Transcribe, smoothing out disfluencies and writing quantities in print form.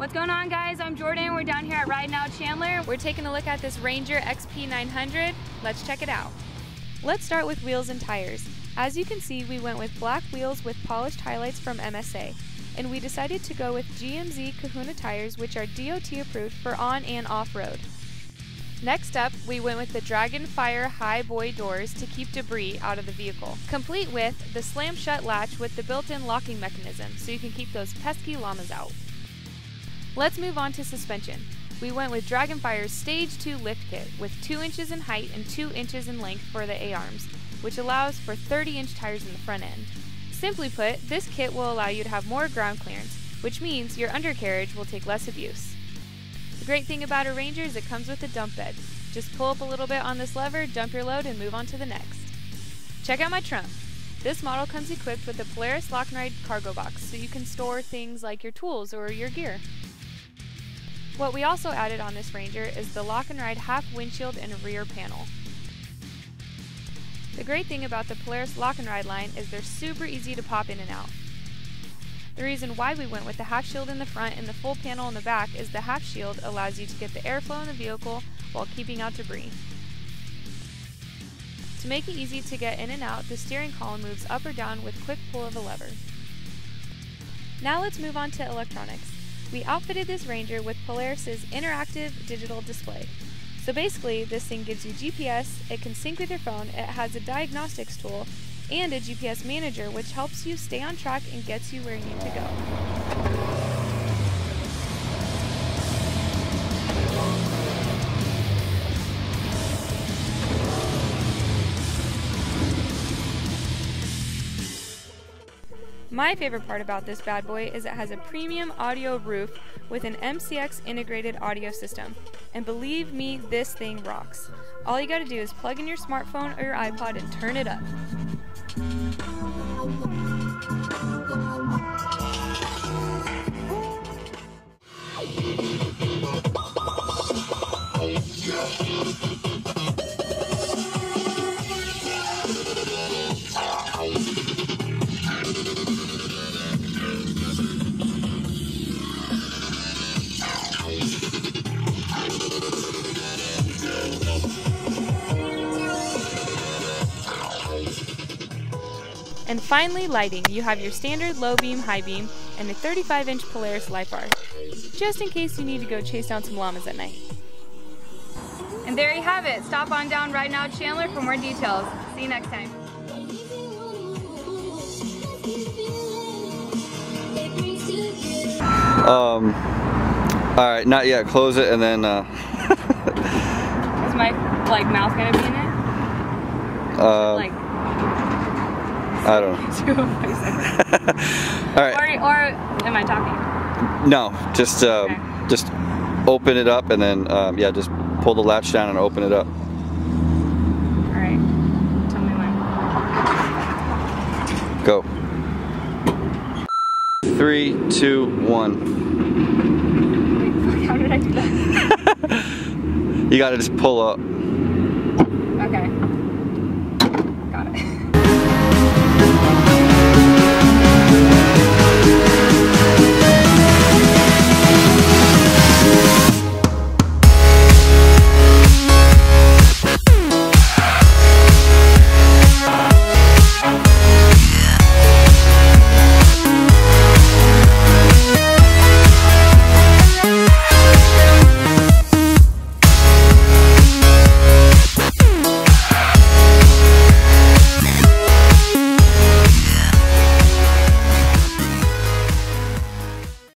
What's going on, guys? I'm Jordan. We're down here at RideNow Chandler. We're taking a look at this Ranger XP 900. Let's check it out. Let's start with wheels and tires. As you can see, we went with black wheels with polished highlights from MSA, and we decided to go with GMZ Kahuna tires, which are DOT approved for on and off-road. Next up, we went with the DragonFire high boy doors to keep debris out of the vehicle, complete with the slam shut latch with the built-in locking mechanism so you can keep those pesky llamas out. Let's move on to suspension. We went with DragonFire's Stage 2 lift kit with 2 inches in height and 2 inches in length for the A-arms, which allows for 30-inch tires in the front end. Simply put, this kit will allow you to have more ground clearance, which means your undercarriage will take less abuse. The great thing about a Ranger is it comes with a dump bed. Just pull up a little bit on this lever, dump your load, and move on to the next. Check out my trunk. This model comes equipped with a Polaris lock and ride cargo box, so you can store things like your tools or your gear. What we also added on this Ranger is the lock and ride half windshield and rear panel. The great thing about the Polaris lock and ride line is they're super easy to pop in and out. The reason why we went with the half shield in the front and the full panel in the back is the half shield allows you to get the airflow in the vehicle while keeping out debris. To make it easy to get in and out, the steering column moves up or down with quick pull of a lever. Now let's move on to electronics. We outfitted this Ranger with Polaris's interactive digital display. So basically, this thing gives you GPS, it can sync with your phone, it has a diagnostics tool, and a GPS manager, which helps you stay on track and gets you where you need to go. My favorite part about this bad boy is it has a premium audio roof with an MCX integrated audio system. And believe me, this thing rocks. All you gotta do is plug in your smartphone or your iPod and turn it up. And finally, lighting. You have your standard low beam, high beam, and a 35-inch Polaris light bar, just in case you need to go chase down some llamas at night. And there you have it. Stop on down RideNow Chandler for more details. See you next time. All right, not yet. Close it and then. Is my mouth gonna be in it? I don't know. All right. Or am I talking? No, just open it up and then yeah, just pull the latch down and open it up. All right. Tell me when. Go. 3, 2, 1. Wait, how did I do that? You gotta just pull up.